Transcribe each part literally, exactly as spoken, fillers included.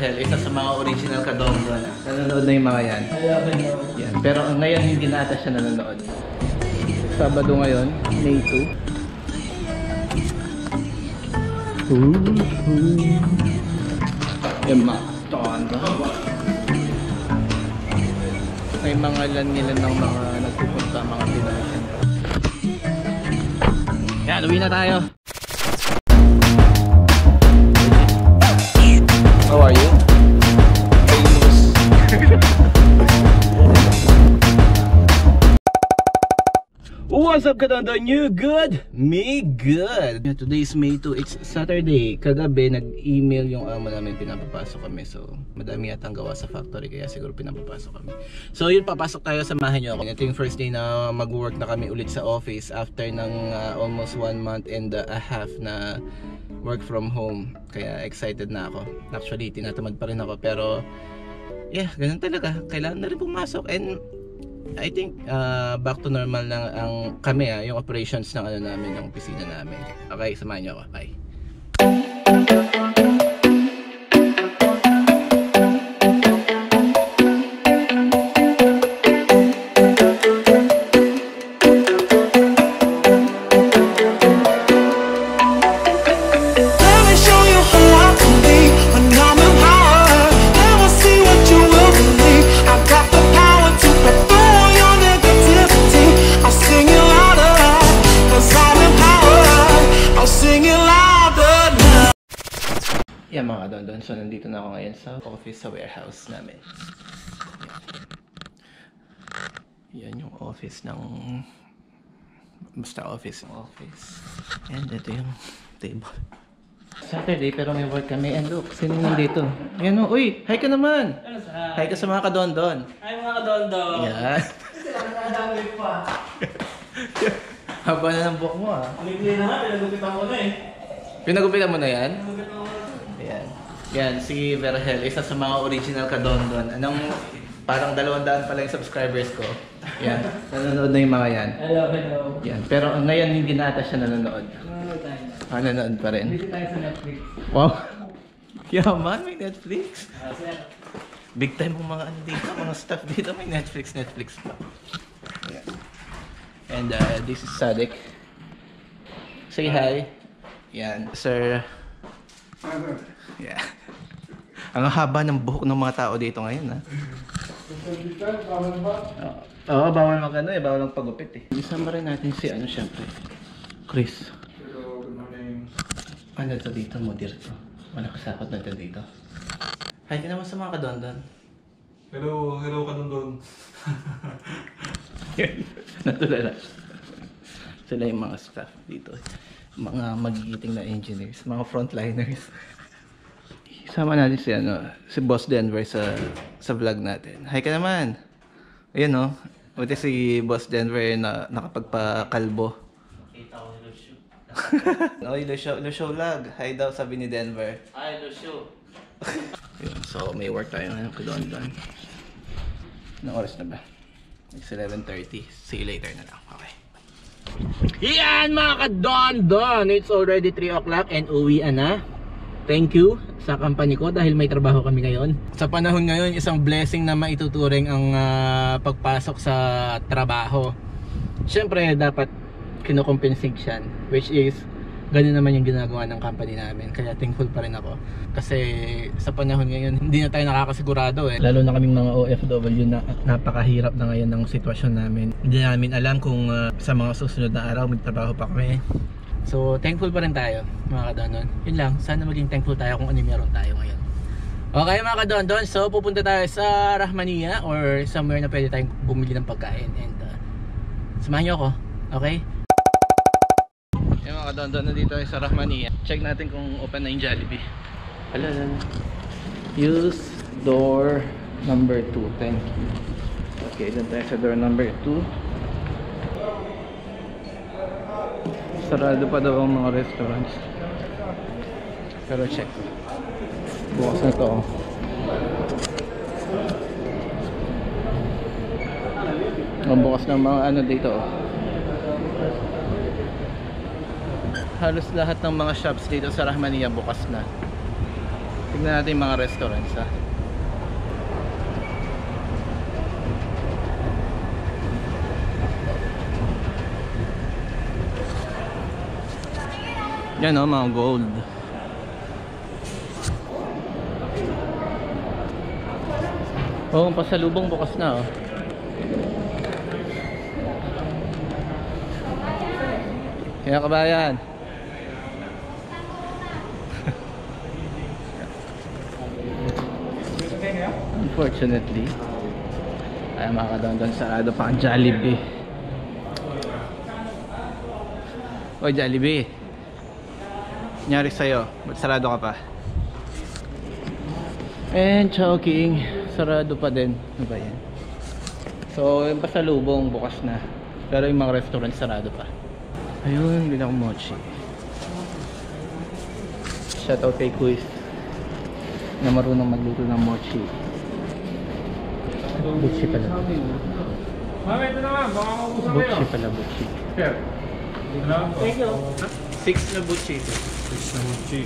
Verahel, isa sa mga original kadongo na nanonood na yung mga yan. Yan. Pero ngayon hindi na ata siya nanonood. Sabado ngayon, May two. Yung mga tondo. May mga lan nila ng mga nagpupunta mga Pinoy. Yan, uwi na tayo. How are you? Famous. What's up, Katondo? You good? Me good. Today is May two. It's Saturday. Kagabi, nag-email yung ama namin. Pinapapasok kami. So, madami yatang gawa sa factory. Kaya siguro pinapapasok kami. So, yun. Papasok tayo. Samahan nyo ako. Ito yung first day na mag-work na kami ulit sa office after ng uh, almost one month and uh, a half na work from home. Kaya excited na ako. Actually, tinatamad pa rin ako. Pero, yeah. Ganun talaga. Kailangan na rin pumasok. And, I think uh, back to normal lang ang kami ah, yung operations ng ano namin, ng opisina namin. Okay, samahan niyo ako. Bye. Yan mga kadondon, so nandito na ako ngayon sa office sa warehouse namin. Yan, yan yung office ng... Basta office ng office. And ito yung table. Saturday pero may work kami. And look, sino nandito? Yan o, uy! Hi ka naman! Hi ka sa mga kadondon! Hi mga kadondon! Yan! Nakadami pa! Haba na ng buhok mo ah! Aligli na nga, pinagupitan ko na eh! Pinagupitan mo na yan? Yan. Yan, si Verahel, isa sa mga original kadondon. Anong parang dalawang daan pala yung subscribers ko. Yan, nanonood na yung mga yan. Hello, hello. Yan, pero ngayon hindi na ata siya nanonood. Nanonood tayo. Ah, nanonood pa rin. Hindi tayo sa Netflix. Wow. Yaman, may Netflix. Ah, sir. Big time mong mga ano dito, mga staff dito. May Netflix, Netflix pa. Yan. And uh, this is Sadek. Say hi. Yan, sir. Yeah. Ang haba ng buhok ng mga tao dito ngayon, ha? Oo, oh, bawal mag ano eh, bawal ang pagupit eh. Isama rin natin si ano syempre, Chris. Hello, good morning. Ano to dito, modir to? Walang kasakot na to dito. Hi ka naman sa mga kadondon. Hello, hello kadondon. Natulala. Sila yung mga staff dito. Mga magigiting na engineers, mga frontliners. Isama natin si ano, si Boss Denver sa sa vlog natin. Hi ka naman. Ayun oh. Buti si Boss Denver na nakapagpakalbo. Kita ko ni Lucio. No, Lucio, Lucio vlog. Hi daw sabi ni Denver. Hi Lucio. So may work tayo ngayon ko doon doon. Anong oras na ba? It's eleven thirty. See you later na lang. Okay. Yan mga kadondon, it's already three o'clock and uwian na. Thank you sa company ko dahil may trabaho kami ngayon. Sa panahon ngayon, isang blessing na maituturing ang uh, pagpasok sa trabaho. Siyempre dapat kinukompensation, which is ganun naman yung ginagawa ng company namin. Kaya thankful pa rin ako. Kasi sa panahon ngayon, hindi na tayo nakakasigurado eh. Lalo na kaming mga O F W na napakahirap na ngayon ng sitwasyon namin. Hindi namin alam kung uh, sa mga susunod na araw magtrabaho pa kami. So thankful pa rin tayo mga kadondon. Yun lang, sana maging thankful tayo kung ano meron tayo ngayon. Okay mga kadondon, so pupunta tayo sa Rahmaniya or somewhere na pwede tayong bumili ng pagkain. And uh, samahan nyo ako, okay? Mga kadondon, nandito ay sa Rahmaniya. Check natin kung open na yung Jollibee. Ala, ala. Use door number two. Thank you. Okay, dun tayo sa door number two. Sarado pa daw ang mga restaurants. Pero check. Bukas na to. Ang bukas ng mga ano dito. Halos lahat ng mga shops dito sa Rahmaniya bukas na. Tignan natin mga restaurants ha. Yan o, mga gold. Oh, pasalubong bukas na oh. Kaya kabayan. Unfortunately, ay makakadondon sarado pa ang Jollibee. O Jollibee, nyari sa'yo, ba't sarado ka pa? And Chow King, sarado pa din. Ano ba yan? So yung pasalubong bukas na, pero yung mga restaurant sarado pa. Ayun, hindi na akong mochi. Shoutout kay Chris na marunong magluto ng mochi. Butchi pala. Butchi pala, Butchi. Thank you. Six na Butchi. Six na Butchi.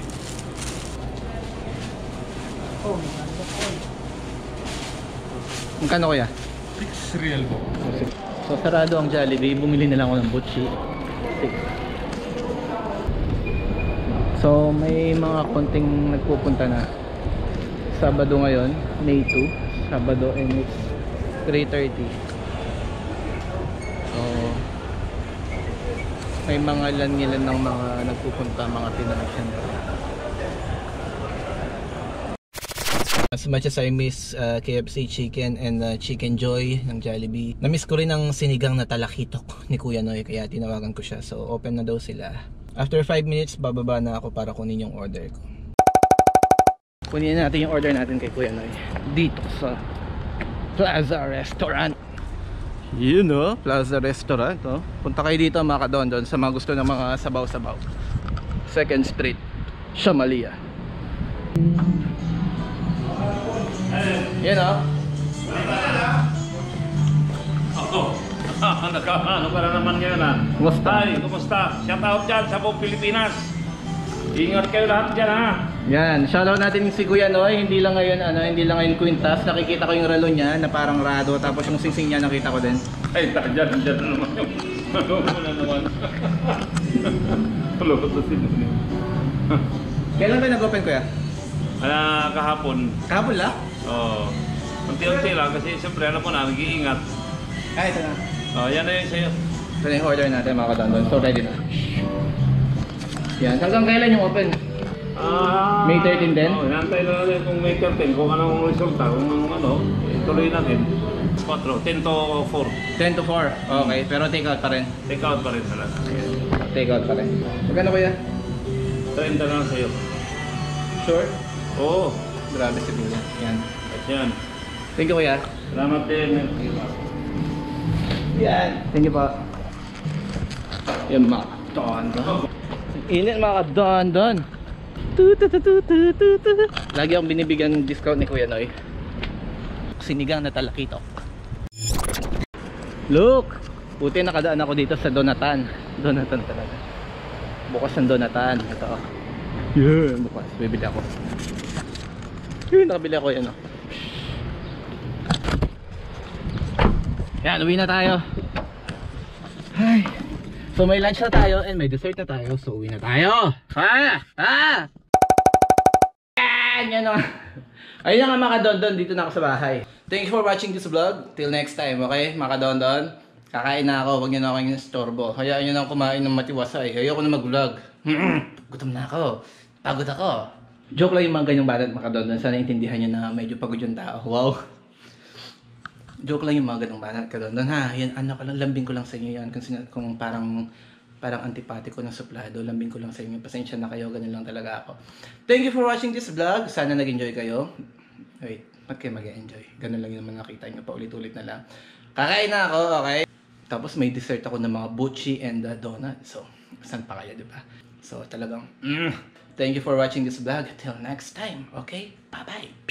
Ang kano kaya? Six real po. So sarado ang Jollibee, bumili na lang ako ng Butchi. Six. So may mga konting nagpupunta na. Sabado ngayon, May two. Sabado and it's three thirty. So may mga ilan-ilan ng mga nagpupunta, mga pinanasyan. As much as I miss uh, K F C Chicken and uh, Chicken Joy ng Jollibee, na-miss ko rin ang sinigang na talakitok ni Kuya Noy, kaya tinawagan ko siya. So open na daw sila. After five minutes, bababa na ako para kunin yung order ko. Kunin natin yung order natin kay Kuya Noy dito sa Plaza Restaurant. Yun o, Plaza Restaurant o. Punta kayo dito mga kadondon sa mga gusto ng mga sabaw-sabaw. Second Street, Shamalia. Yun o. Ako, ano ka na naman ngayon ha? Kumusta? Hi, kumusta? Shoutout dyan, Sabo Pilipinas. Ingat kayo lahat dyan ha. Yan, shoutout natin si Kuya Noy, hindi lang ngayon ano, hindi lang ngayon kwintas, nakikita ko yung relo niya na parang rado, tapos yung singsing niya nakita ko din. Ay, dyan, dyan na naman yung malubo na naman. Malubo na sila. Kailan ba nag-open kuya? Ano, kahapon. Kahapon lang? Oo. Unti-unti lang kasi siyempre alam mo na, nag-iingat. Ay, ito na. Oo, yan na yun sa'yo. Ito na yung order natin mga katandon, so ready na. Yan, hanggang kailan yung open? Ah, May thirteen din? Oo, hinantay na natin kung May thirteen, kung anong resulta, kung anong ano, ituloy natin. Four, ten to four. ten to four, okay, mm. Pero take out pa rin. Take out pa rin pala. Take out pa rin. Magkano kaya? thirty na lang sa'yo. Sure? Oo. Grabe si Bula. Yan. At yan. Thank you kuya. Salamat din. Yan. Thank you pa. Yan mga kadondon. Init mga kadondon. Lagi akong binibigyan ng discount ni Kuya Noy. Sinigang na talakitok. Look! Buti nakadaan ako dito sa Donatan. Donatan talaga. Bukas ang Donatan. Ito oh. Yeah, bukas. Bibili ako. Yun, nakabili ako yan oh. Yan, uwi na tayo. Ay. So may lunch na tayo and may dessert na tayo. So uwi na tayo. Ha? Ha? Ayun na. Ayun na mga kadondon, dito na ako sa bahay. Thanks for watching this vlog. Till next time, okay? Mga kadondon, kakain na ako. Huwag niyo na ako yung istorbo. Hayaan niyo na ako kumain ng matiwasay. Ayoko na mag-vlog. Gutom na ako. Pagod ako. Joke lang yung mga ganyang banat mga kadondon. Sana intindihan niyo na medyo pagod yung tao. Wow. Joke lang yung mga ganung banat kadondon ha. Yan, ano ko lang, lambing ko lang sa inyo yan. Kung, kung parang... parang antipatiko ng suplado, lambing ko lang sa inyo, pasensya na kayo, ganun lang talaga ako. Thank you for watching this vlog, sana nag-enjoy kayo. Wait, ba't kayo mag-enjoy? Ganun lang yun naman nakita nyo, paulit-ulit na lang. Kakain na ako, okay? Tapos may dessert ako ng mga Butchi and uh, donut, so, saan pa kaya, diba? So, talagang, mm, thank you for watching this vlog, till next time, okay? Bye-bye!